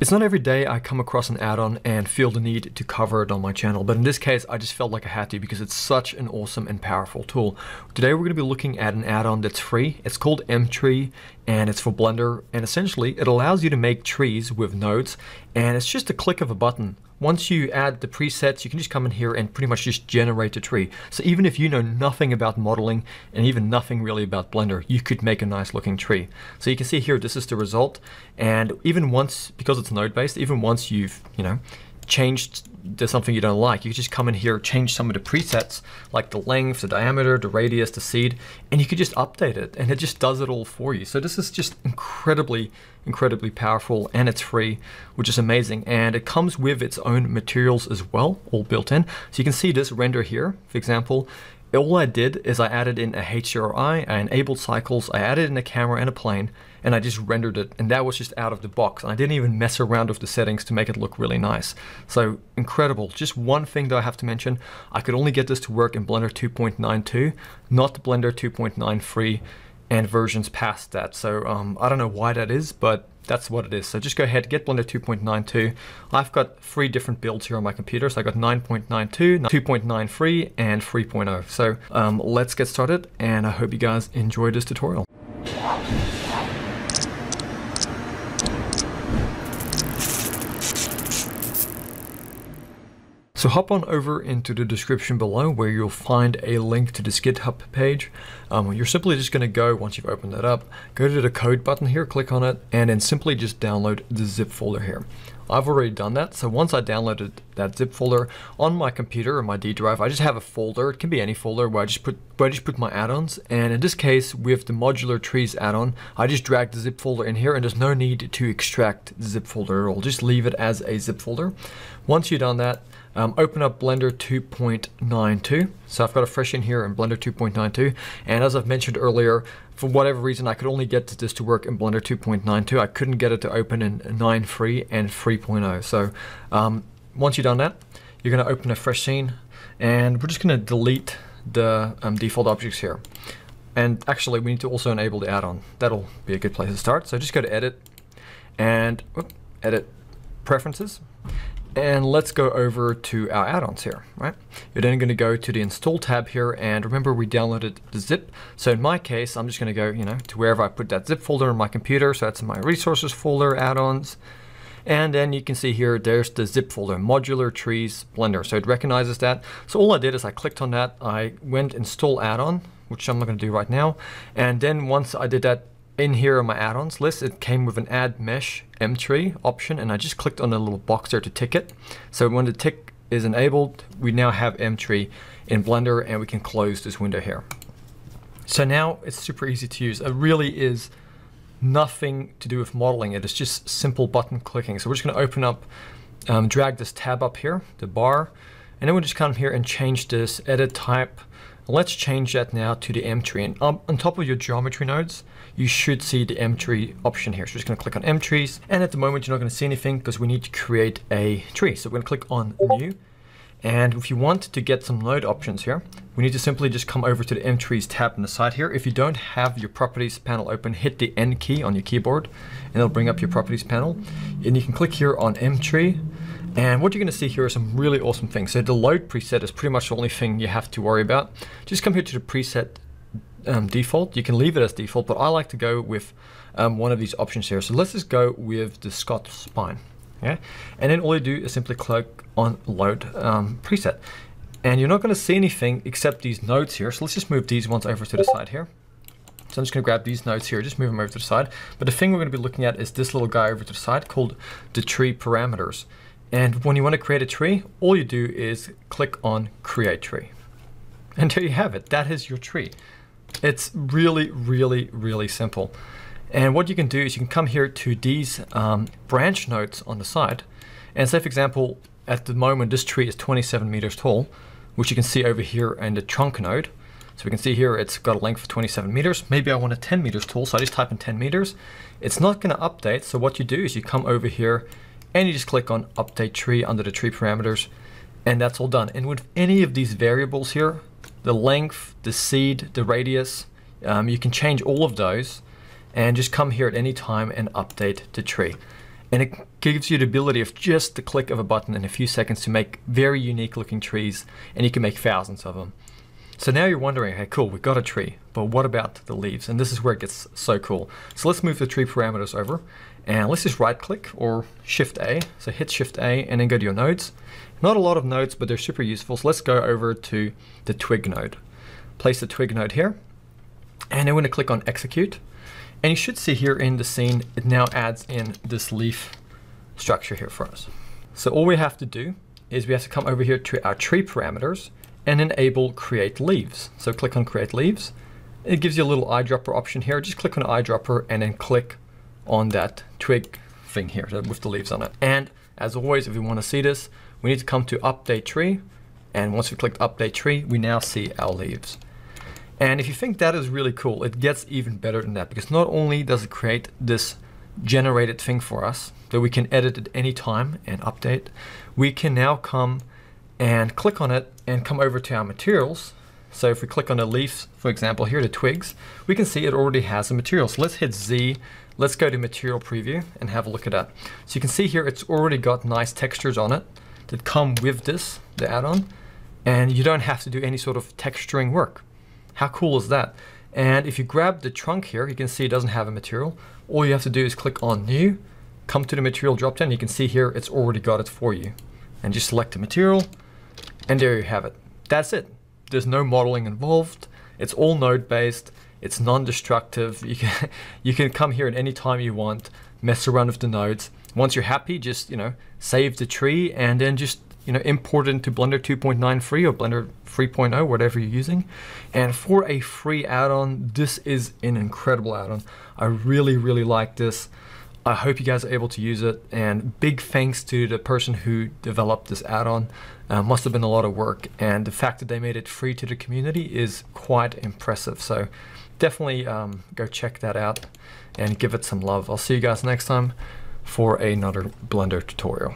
It's not every day I come across an add-on and feel the need to cover it on my channel, but in this case, I just felt like I had to because it's such an awesome and powerful tool. Today, we're going to be looking at an add-on that's free. It's called MTree, and it's for Blender, and essentially, it allows you to make trees with nodes, and it's just a click of a button. Once you add the presets, you can just come in here and pretty much just generate a tree. So even if you know nothing about modeling and even nothing really about Blender, you could make a nice looking tree. So you can see here, this is the result. And even once, because it's node-based, even once you've, changed there's something you don't like, you just come in here, change some of the presets, like the length, the diameter, the radius, the seed, and you could just update it, and it just does it all for you. So this is just incredibly powerful, and it's free, which is amazing. And it comes with its own materials as well, all built in. So you can see this render here, for example. All I did is I added in a HDRI, I enabled cycles, I added in a camera and a plane, and I just rendered it, and that was just out of the box. I didn't even mess around with the settings to make it look really nice. So incredible. Just one thing that I have to mention, I could only get this to work in Blender 2.92, not the Blender 2.9 free and versions past that. So I don't know why that is, but that's what it is. So just go ahead, get Blender 2.92. I've got three different builds here on my computer. So I got 9.92, 2.9 free, and 3.0. So let's get started, and I hope you guys enjoy this tutorial. So hop on over into the description below where you'll find a link to this GitHub page. You're simply just going to go, once you've opened that up, go to the code button here, click on it, and then simply just download the zip folder here. I've already done that. So once I downloaded that zip folder on my computer or my D drive, I just have a folder. It can be any folder where I just put my add-ons. And in this case, with the modular trees add-on, I just dragged the zip folder in here, and there's no need to extract the zip folder at all. Just leave it as a zip folder. Once you've done that, open up Blender 2.92. So I've got a fresh in here in Blender 2.92. And as I've mentioned earlier, for whatever reason, I could only get this to work in Blender 2.92. I couldn't get it to open in 9 free and 3.0. So once you've done that, you're going to open a fresh scene, and we're just going to delete the default objects here. And actually, we need to also enable the add-on. That'll be a good place to start. So just go to Edit and Edit Preferences. And let's go over to our add-ons here, right? You're then going to go to the install tab here, and remember we downloaded the zip. So in my case, I'm just going to go, to wherever I put that zip folder on my computer. So that's my resources folder, add-ons. And then you can see here, there's the zip folder, modular trees Blender. So it recognizes that. So all I did is I clicked on that. I went install add-on, which I'm not going to do right now. And then once I did that, in here on my add-ons list, it came with an add mesh MTree option, and I just clicked on the little box there to tick it. So when the tick is enabled, we now have MTree in Blender, and we can close this window here. So now it's super easy to use. It really is nothing to do with modeling. It is just simple button clicking. So we're just going to open up, drag this tab up here, the bar, and then we'll just come here and change this edit type. Let's change that now to the MTree. And on top of your geometry nodes, you should see the MTree option here. So we're just going to click on MTrees. And at the moment, you're not going to see anything because we need to create a tree. So we're going to click on New. And if you want to get some node options here, we need to simply just come over to the MTrees tab on the side here. If you don't have your properties panel open, hit the N key on your keyboard, and it'll bring up your properties panel. And you can click here on MTree. And what you're going to see here are some really awesome things. So the load preset is pretty much the only thing you have to worry about. Just come here to the preset default. You can leave it as default, but I like to go with one of these options here. So let's just go with the Scotch spine. Yeah? And then all you do is simply click on load preset. And you're not going to see anything except these nodes here. So let's just move these ones over to the side here. So I'm just going to grab these nodes here, just move them over to the side. But the thing we're going to be looking at is this little guy over to the side called the tree parameters. And when you want to create a tree, all you do is click on Create Tree. And there you have it. That is your tree. It's really simple. And what you can do is you can come here to these branch nodes on the side. And say, for example, at the moment, this tree is 27 meters tall, which you can see over here in the trunk node. So we can see here, it's got a length of 27 meters. Maybe I want a 10 meters tall, so I just type in 10 meters. It's not going to update. So what you do is you come over here and you just click on update tree under the tree parameters, and that's all done. And with any of these variables here, the length, the seed, the radius, you can change all of those and just come here at any time and update the tree. And it gives you the ability of just the click of a button in a few seconds to make very unique looking trees, and you can make thousands of them. So now you're wondering, hey, cool, we've got a tree, but what about the leaves? And this is where it gets so cool. So let's move the tree parameters over, and let's just right click or Shift A. So hit Shift A and then go to your nodes. Not a lot of nodes, but they're super useful. So let's go over to the twig node. Place the twig node here, and then we're gonna click on Execute. And you should see here in the scene, it now adds in this leaf structure here for us. So all we have to do is we have to come over here to our tree parameters and enable Create Leaves. So click on Create Leaves. It gives you a little eyedropper option here. Just click on eyedropper and then click on that twig thing here with the leaves on it. And as always, if you want to see this, we need to come to Update Tree. And once we clicked Update Tree, we now see our leaves. And if you think that is really cool, it gets even better than that, because not only does it create this generated thing for us that we can edit at any time and update, we can now come and click on it and come over to our materials. So if we click on the leaves, for example, here, the twigs, we can see it already has a material. So let's hit Z, let's go to material preview and have a look at that. So you can see here, it's already got nice textures on it that come with this, the add-on, and you don't have to do any sort of texturing work. How cool is that? And if you grab the trunk here, you can see it doesn't have a material. All you have to do is click on New, come to the material drop-down. You can see here, it's already got it for you. And just select the material, and there you have it. That's it. There's no modeling involved. It's all node-based. It's non-destructive. You can come here at any time you want, mess around with the nodes. Once you're happy, just, you know, save the tree and then just, you know, import it into Blender 2.9 free or Blender 3.0, whatever you're using. And for a free add-on, this is an incredible add-on. I really, really like this. I hope you guys are able to use it. And big thanks to the person who developed this add-on. Must have been a lot of work. And the fact that they made it free to the community is quite impressive. So definitely go check that out and give it some love. I'll see you guys next time for another Blender tutorial.